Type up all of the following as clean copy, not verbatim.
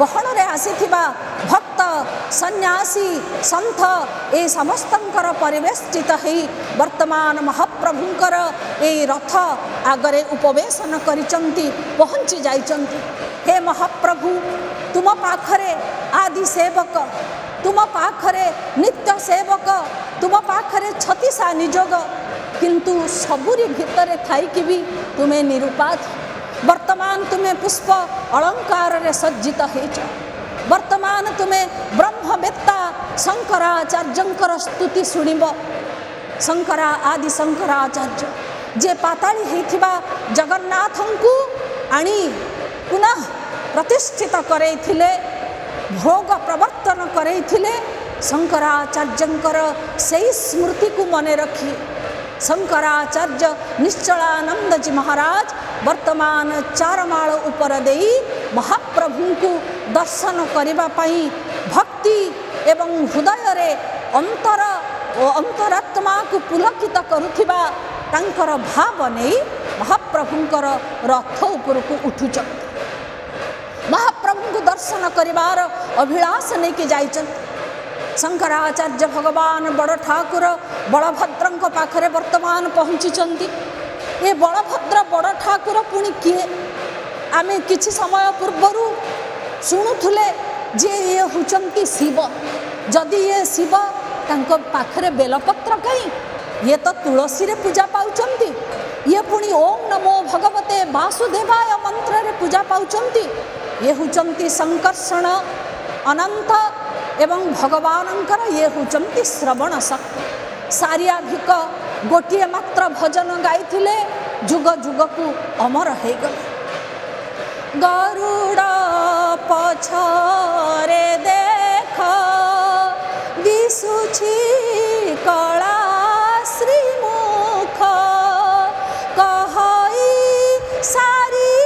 गहन आसी भक्त सन्यासी सन्थ ए समस्तर परिवेष्टित हो वर्तमान महाप्रभुंकर ए रथ आगरे उपवेशन करिचंती पहुँची जाइचंती। हे महाप्रभु तुम पाखरे आदि सेवक, तुम पाखरे नित्य सेवक, तुम पाखरे छतीसा निजोग, किंतु सबुरी भितर थी भी तुम्हें निरुपाध। वर्तमान तुम्हें पुष्प अलंकार रे सज्जित होइच। वर्तमान तुम्हें ब्रह्मवेत्ता शंकराचार्य स्तुति शुणिब। शंकरा आदि शंकराचार्य जे पाताली होइथिबा जगन्नाथंकु आनी पुनः प्रतिष्ठित करैथिले, भोग प्रवर्तन करैथिले। शंकराचार्यंकर सेई स्मृति को मने रखी शंकराचार्य निश्चलानंद जी महाराज वर्तमान चारमाल उपर देई महाप्रभु को दर्शन करिबा पाई भक्ति एवं हृदय रे अंतर अंतरात्मा को पुलकित करुथिबा तांकर भाव नै महाप्रभुंकर रथ उपर को उठुच। महाप्रभु को दर्शन करिबार अभिलाष नै के जाइचन। शंकराचार्य भगवान बड़ ठाकुर बलभद्र पाखरे वर्तमान पहुँची। ये बलभद्र बड़ ठाकुर पुणी किए? आमे किसी समय पूर्वर शुणुले जे ये होचंती शिव। जदि ये शिव तांको पाखरे बेलपत्र कहीं, ये तो तुलसी रे पूजा पाउचंती। ये पुणी ओम नमो भगवते वासुदेवाय मंत्र रे पूजा पाउचंती। ये होचंती संकर्षण अनंत एवं भगवानंकर ये होचंती श्रवण शक्ति। सारियाभिक गोटे मात्र भजन गाई थिले, जुग जुग को अमर है गले। गरुड़ पछरे देख दिशुछि कला श्रीमुख, कहई सारियाभिक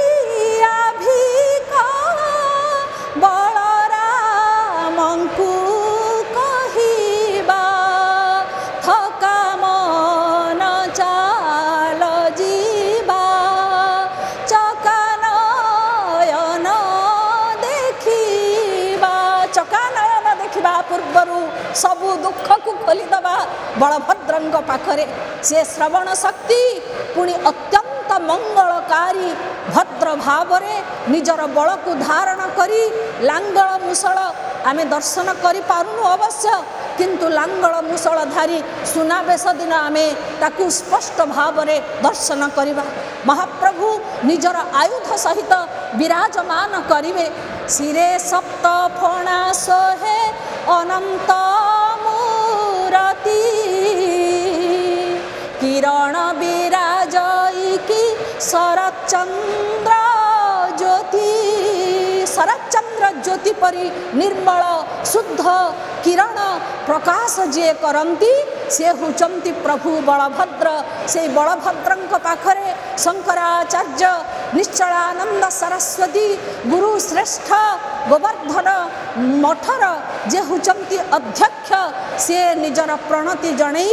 सबु दुख को खोलीदबा बलभद्रंग पाखरे। से श्रवण शक्ति पुणी अत्यंत मंगलकारी भद्र भावरे निजर बल को धारण करी लांगल मुसल आमे दर्शन करि पारुनु अवश्य, किंतु लांगल मुसलधारी सुनाबेश दिन आमे ताकु स्पष्ट भावरे दर्शन करिबा। महाप्रभु निजर आयुध सहित विराजमान करिवे। सिरे सप्त फणा सोहे अनंत मूरति, किरण विराजयिकी शरच्चंद्र ज्योति। शरच्चंद्र ज्योति परी निर्मल शुद्ध किरण प्रकाश जे करती से होचंती प्रभु बलभद्र। से बलभद्रंक पाखरे शंकराचार्य निश्चलानंद सरस्वती गुरु श्रेष्ठ गोवर्धन मठर जे होचंती अध्यक्ष से निजर प्रणति जनई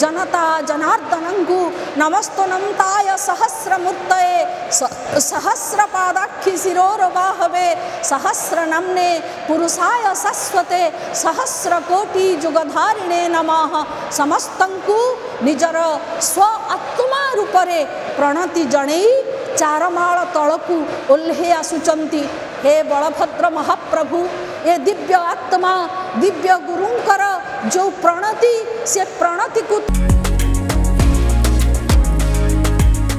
जनता जनार्दनंकु नमस्तनंताय सहस्रमूर्तये सहस्रपादाक्षि शिरोरबाहवे सहस्रनाम्ने पुरुषाय शाश्वते सहस्रकोटि जुगधारिणे नमः। समस्तंकु निजर स्व आत्मा रूपरे प्रणति जनई चारमाल तलकू ओल्हे आसुचंती। हे बलभद्र महाप्रभु ये दिव्य आत्मा दिव्य गुरुंकर जो प्रणति से प्रणति को